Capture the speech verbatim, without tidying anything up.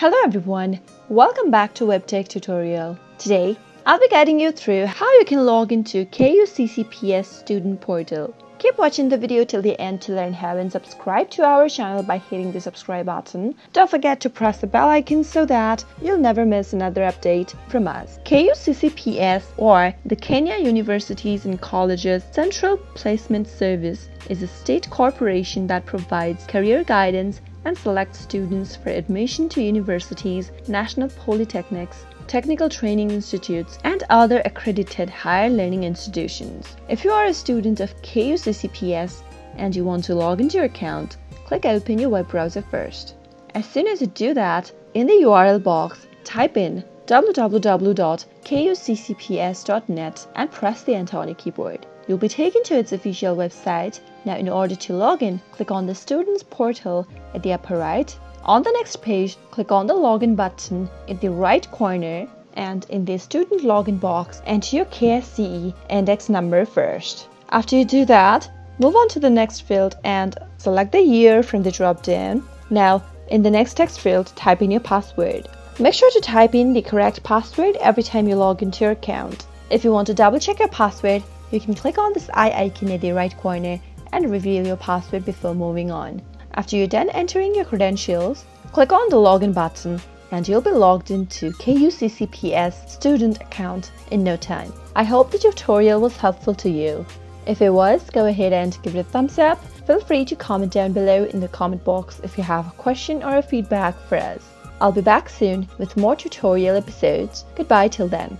Hello everyone, welcome back to Webtech Tutorial. Today, I'll be guiding you through how you can log into K U C C P S student portal. Keep watching the video till the end to learn how, and subscribe to our channel by hitting the subscribe button. Don't forget to press the bell icon so that you'll never miss another update from us. K U C C P S, or the Kenya Universities and Colleges Central Placement Service, is a state corporation that provides career guidance and select students for admission to universities, national polytechnics, technical training institutes, and other accredited higher learning institutions. If you are a student of K U C C P S and you want to log into your account, click Open your web browser first. As soon as you do that, in the U R L box, type in w w w dot k u c c p s dot net and press the enter on your keyboard. You'll be taken to its official website. Now, in order to log in, click on the Students Portal at the upper right. On the next page, click on the Login button in the right corner and in the Student Login box, enter your K S C E index number first. After you do that, move on to the next field and select the year from the drop-down. Now, in the next text field, type in your password. Make sure to type in the correct password every time you log into your account. If you want to double-check your password, you can click on this eye icon at the right corner and reveal your password before moving on. After you're done entering your credentials, click on the login button and you'll be logged into K U C C P S student account in no time. I hope the tutorial was helpful to you. If it was, go ahead and give it a thumbs up. Feel free to comment down below in the comment box if you have a question or a feedback for us. I'll be back soon with more tutorial episodes. Goodbye till then.